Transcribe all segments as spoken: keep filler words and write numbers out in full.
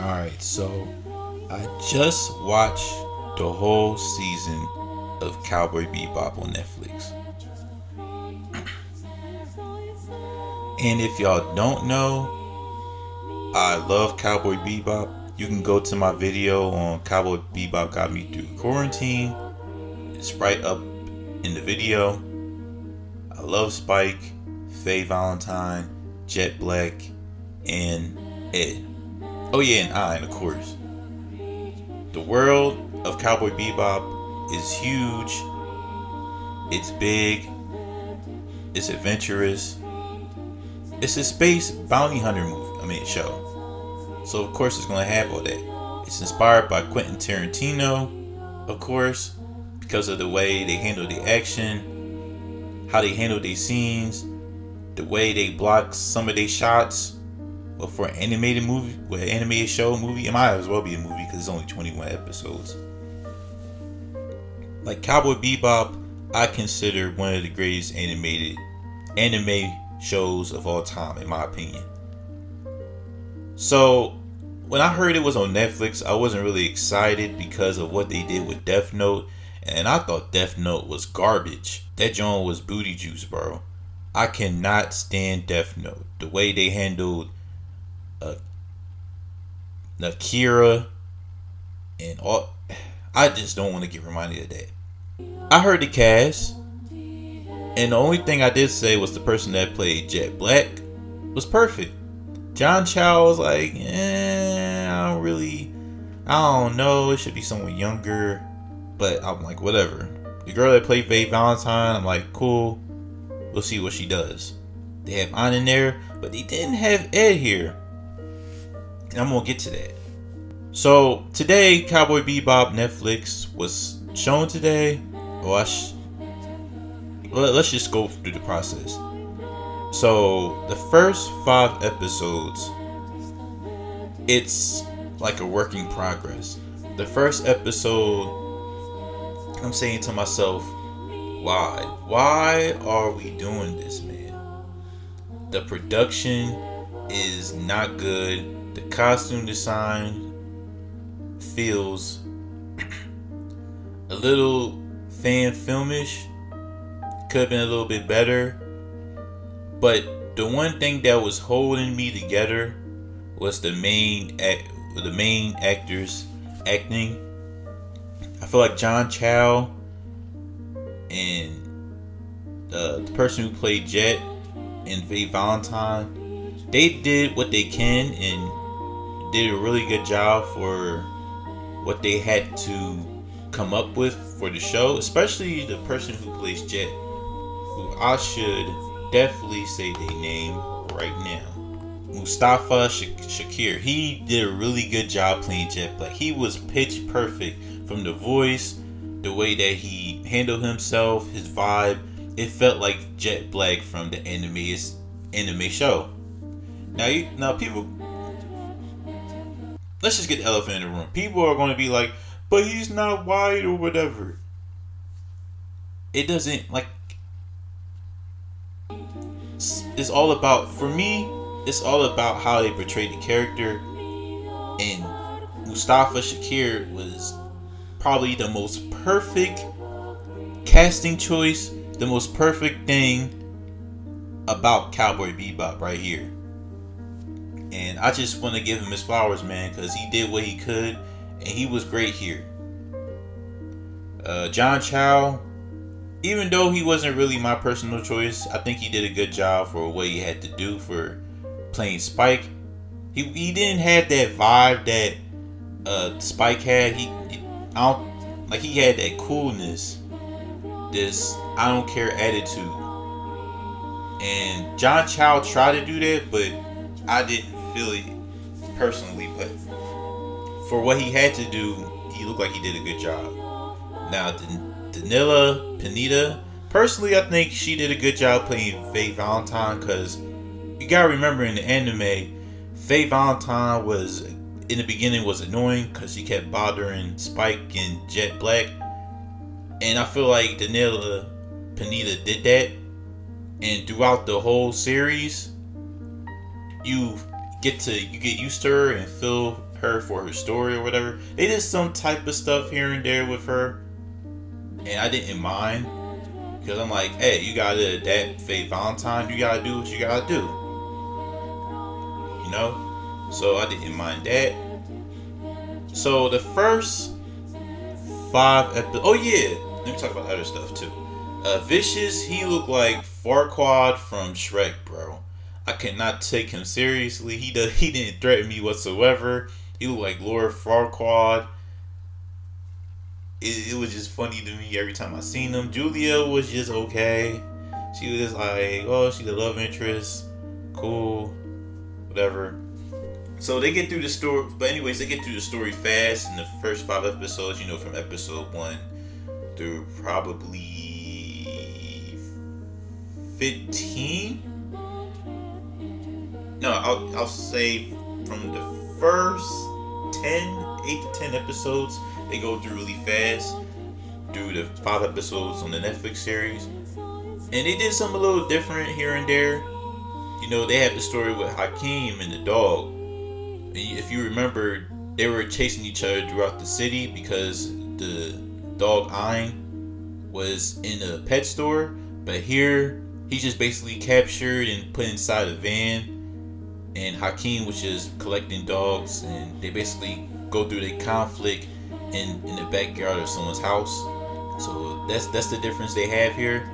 Alright, so I just watched the whole season of Cowboy Bebop on Netflix. And if y'all don't know, I love Cowboy Bebop. You can go to my video on Cowboy Bebop Got Me Through Quarantine. It's right up in the video. I love Spike, Faye Valentine, Jet Black, and Ed. Oh yeah, and Ein, of course. The world of Cowboy Bebop is huge. It's big. It's adventurous. It's a space bounty hunter movie. I mean, show. So of course it's going to have all that. It's inspired by Quentin Tarantino, of course, because of the way they handle the action, how they handle their scenes, the way they block some of their shots. Well, for an animated movie, well, an animated show movie, it might as well be a movie because it's only twenty-one episodes. Like Cowboy Bebop, I consider one of the greatest animated anime shows of all time, in my opinion. So when I heard it was on Netflix, I wasn't really excited because of what they did with Death Note. And I thought Death Note was garbage. That joint was booty juice, bro. I cannot stand Death Note. The way they handled uh, Nakira and all. I just don't want to get reminded of that. I heard the cast. And the only thing I did say was the person that played Jet Black was perfect. John Chow was like, eh, I don't really, I don't know. It should be someone younger, but I'm like, whatever. The girl that played Faye Valentine, I'm like, cool. We'll see what she does. They have Ann in there, but they didn't have Ed here. And I'm gonna get to that. So today, Cowboy Bebop Netflix was shown today. Well, I sh let's just go through the process. So the first five episodes, it's like a work in progress. The first episode, I'm saying to myself, why? Why are we doing this, man? The production is not good. The costume design feels a little fan filmish. Could have been a little bit better. But the one thing that was holding me together was the main act, the main actors acting. I feel like John Chow and uh, the person who played Jet and Faye Valentine, they did what they can and did a really good job for what they had to come up with for the show. Especially the person who plays Jet, who I should definitely say their name right now. Mustafa Shakir. He did a really good job playing Jet Black. He was pitch perfect from the voice, the way that he handled himself, his vibe. It felt like Jet Black from the anime anime show. Now, you, now people, let's just get the elephant in the room. People are going to be like, but he's not white or whatever. It doesn't like. It's all about, for me, it's all about how they portrayed the character, and Mustafa Shakir was probably the most perfect casting choice, the most perfect thing about Cowboy Bebop right here. And I just want to give him his flowers, man, because he did what he could, and he was great here. Uh, John Chow, even though he wasn't really my personal choice, I think he did a good job for what he had to do for playing Spike. He, he didn't have that vibe that uh, Spike had. He, I don't, like, he had that coolness, this I don't care attitude. And John Chow tried to do that, but I didn't feel it personally. But for what he had to do, he looked like he did a good job. Now, the Daniella Pineda, personally, I think she did a good job playing Faye Valentine, because you gotta remember, in the anime, Faye Valentine was, in the beginning, was annoying because she kept bothering Spike and Jet Black, and I feel like Daniella Pineda did that. And throughout the whole series, you get to you get used to her and feel her for her story or whatever. They did some type of stuff here and there with her, and I didn't mind, because I'm like, hey, you gotta adapt Faye Valentine, you gotta do what you gotta do, you know? So I didn't mind that. So the first five episodes, oh yeah, let me talk about other stuff too. Uh, Vicious, he looked like Farquaad from Shrek, bro. I could not take him seriously. He does, he didn't threaten me whatsoever. He looked like Lord Farquaad. It, it was just funny to me every time I seen him. Julia was just okay. She was just like, oh, she's a love interest. Cool. Whatever. So they get through the story. But anyways, they get through the story fast in the first five episodes. You know, from episode one through probably fifteen. No, I'll, I'll say from the first ten, eight to ten episodes, they go through really fast through the five episodes on the Netflix series. And they did something a little different here and there. You know, they had the story with Hakeem and the dog. And if you remember, they were chasing each other throughout the city because the dog Ein was in a pet store. But here, he's just basically captured and put inside a van. And Hakeem was just collecting dogs, and they basically go through the conflict in, in the backyard of someone's house. So that's that's the difference they have here,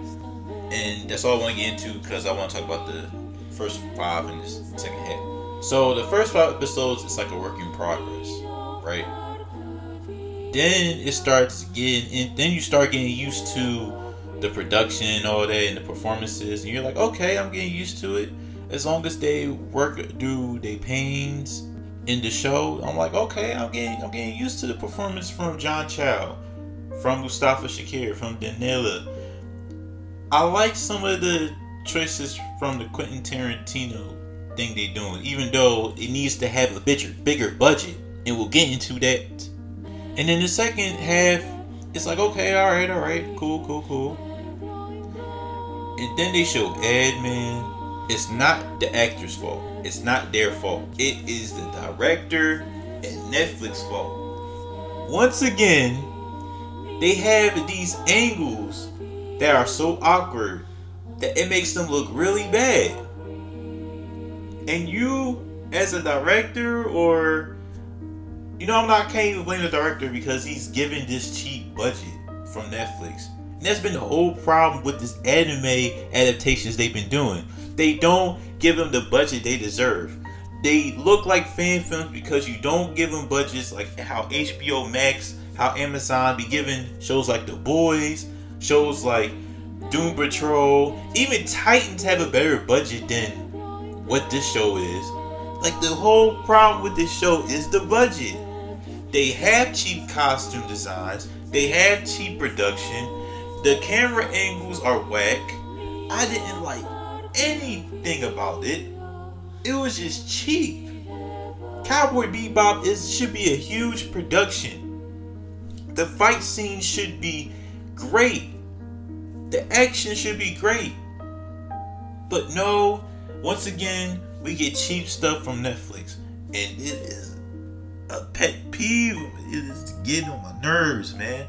and that's all I want to get into because I want to talk about the first five in this second half. So the first five episodes, it's like a work in progress, right? Then it starts getting, and then you start getting used to the production and all that, and the performances, and you're like, okay, I'm getting used to it. As long as they work through their pains in the show, I'm like, okay, I'm getting, I'm getting used to the performance from John Chow, from Mustafa Shakir, from Daniella. I like some of the choices from the Quentin Tarantino thing they doing, even though it needs to have a bigger, bigger budget, and we'll get into that. And then the second half, it's like, okay, all right, all right, cool, cool, cool. And then they show Ed, man. It's not the actor's fault. It's not their fault. It is the director and Netflix's fault. Once again, they have these angles that are so awkward that it makes them look really bad. And you, as a director, or, you know, I'm not, I can't even blame the director because he's given this cheap budget from Netflix. And that's been the whole problem with this anime adaptations they've been doing. They don't give them the budget they deserve. They look like fan films because you don't give them budgets like how H B O Max, how Amazon be giving shows like The Boys, shows like Doom Patrol. Even Titans have a better budget than what this show is. Like, the whole problem with this show is the budget. They have cheap costume designs. They have cheap production. The camera angles are whack. I didn't like anything about it. It was just cheap. Cowboy Bebop is should be a huge production. The fight scene should be great. The action should be great. But no, once again, we get cheap stuff from Netflix, and it is a pet peeve. It is getting on my nerves, man.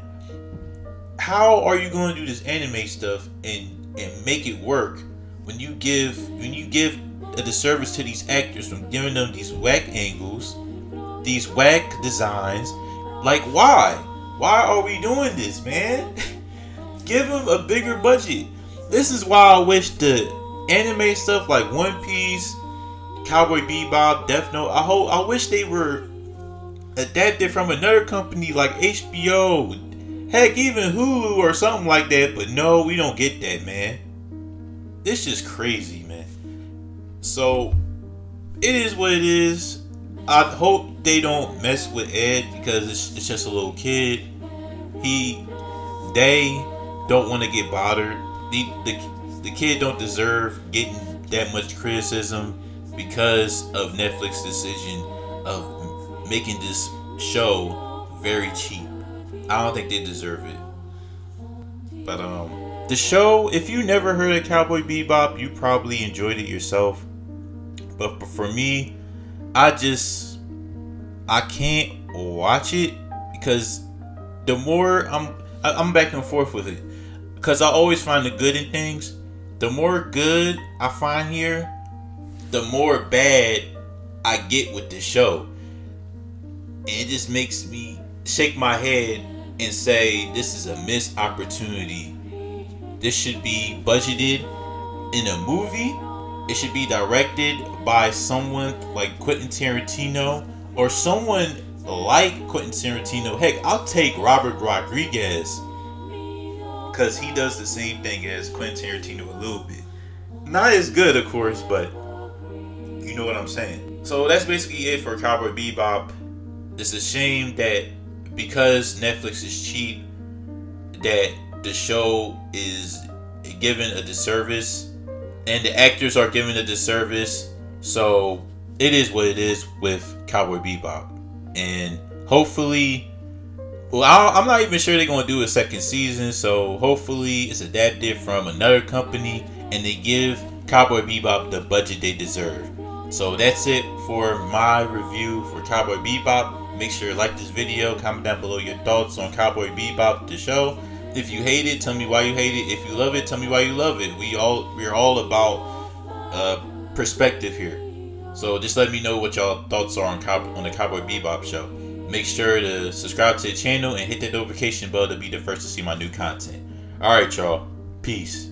How are you going to do this anime stuff and and make it work? When you give when you give a disservice to these actors from giving them these whack angles, these whack designs, like why? Why are we doing this, man? Give them a bigger budget. This is why I wish the anime stuff like One Piece, Cowboy Bebop, Death Note, I hope I wish they were adapted from another company like H B O, heck, even Hulu or something like that. But no, we don't get that, man. It's just crazy, man. So it is what it is. I hope they don't mess with Ed because it's, it's just a little kid. He, they don't want to get bothered. The, the the kid don't deserve getting that much criticism because of Netflix's decision of making this show very cheap. I don't think they deserve it. But um. The show, if you never heard of Cowboy Bebop, you probably enjoyed it yourself. But for me, I just I can't watch it because the more I'm I'm back and forth with it, because I always find the good in things. The more good I find here, the more bad I get with this show. And it just makes me shake my head and say, this is a missed opportunity. This should be budgeted in a movie. It should be directed by someone like Quentin Tarantino or someone like Quentin Tarantino. Heck, I'll take Robert Rodriguez, because he does the same thing as Quentin Tarantino a little bit. Not as good, of course, but you know what I'm saying. So that's basically it for Cowboy Bebop. It's a shame that because Netflix is cheap, that the show is given a disservice and the actors are given a disservice. So it is what it is with Cowboy Bebop. And hopefully, well, I'm not even sure they're going to do a second season. So hopefully it's adapted from another company and they give Cowboy Bebop the budget they deserve. So that's it for my review for Cowboy Bebop. Make sure you like this video. Comment down below your thoughts on Cowboy Bebop, the show. If you hate it, tell me why you hate it. If you love it, tell me why you love it. We all, we're all about uh, perspective here. So just let me know what y'all thoughts are on, Cow- on the Cowboy Bebop show. Make sure to subscribe to the channel and hit that notification bell to be the first to see my new content. Alright y'all, peace.